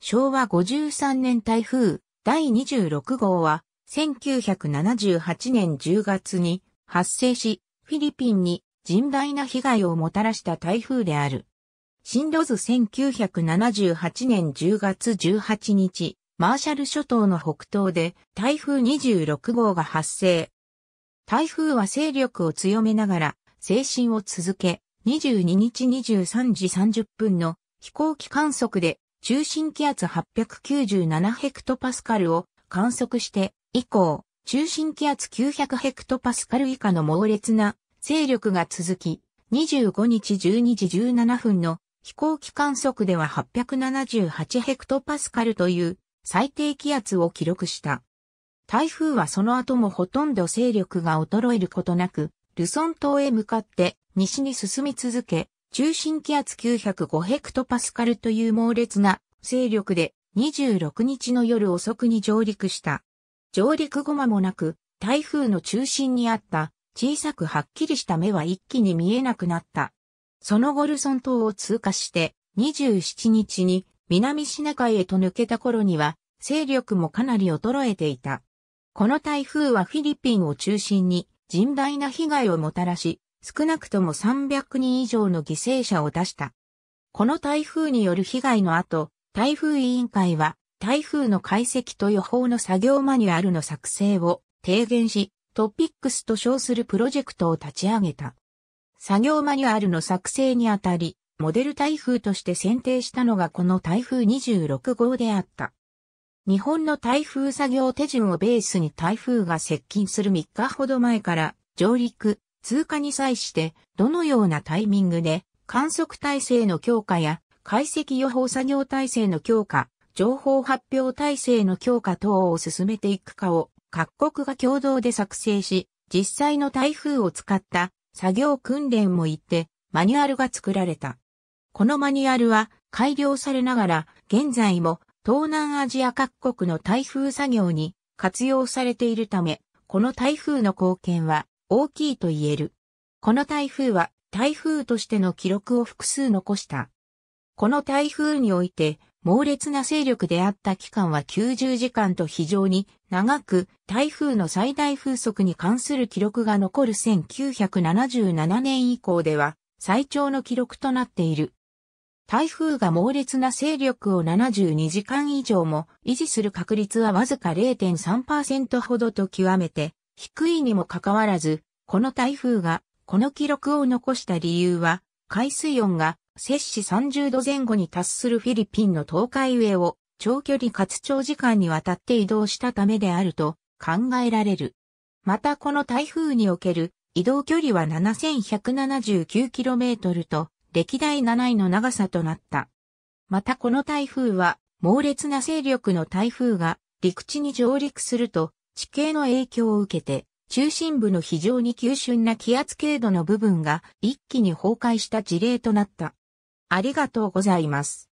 昭和53年台風第26号は1978年10月に発生し、フィリピンに甚大な被害をもたらした台風である。進路図1978年10月18日、マーシャル諸島の北東で台風26号が発生。台風は勢力を強めながら西進を続け、22日23時30分の飛行機観測で中心気圧897ヘクトパスカルを観測して以降、中心気圧900ヘクトパスカル以下の猛烈な勢力が続き、25日12時17分の飛行機観測では878ヘクトパスカルという最低気圧を記録した。台風はその後もほとんど勢力が衰えることなく、ルソン島へ向かって西に進み続け、中心気圧905ヘクトパスカルという猛烈な勢力で26日の夜遅くに上陸した。上陸後間もなく、台風の中心にあった小さくはっきりした目は一気に見えなくなった。その後ルソン島を通過して27日に南シナ海へと抜けた頃には勢力もかなり衰えていた。この台風はフィリピンを中心に甚大な被害をもたらし、少なくとも300人以上の犠牲者を出した。この台風による被害の後、台風委員会は台風の解析と予報の作業マニュアルの作成を提言し、TOPEXと称するプロジェクトを立ち上げた。作業マニュアルの作成にあたり、モデル台風として選定したのがこの台風26号であった。日本の台風作業手順をベースに台風が接近する3日ほど前から上陸、通過に際してどのようなタイミングで観測体制の強化や解析予報作業体制の強化、情報発表体制の強化等を進めていくかを各国が共同で作成し、実際の台風を使った作業訓練も行ってマニュアルが作られた。このマニュアルは改良されながら現在も東南アジア各国の台風作業に活用されているため、この台風の貢献は大きいと言える。この台風は台風としての記録を複数残した。この台風において猛烈な勢力であった期間は90時間と非常に長く、台風の最大風速に関する記録が残る1977年以降では最長の記録となっている。台風が猛烈な勢力を72時間以上も維持する確率はわずか 0.3% ほどと極めて低いにもかかわらず、この台風がこの記録を残した理由は、海水温が摂氏30度前後に達するフィリピンの東海上を長距離かつ長時間にわたって移動したためであると考えられる。またこの台風における移動距離は 7179km と歴代7位の長さとなった。またこの台風は猛烈な勢力の台風が陸地に上陸すると地形の影響を受けて中心部の非常に急峻な気圧経度の部分が一気に崩壊した事例となった。ありがとうございます。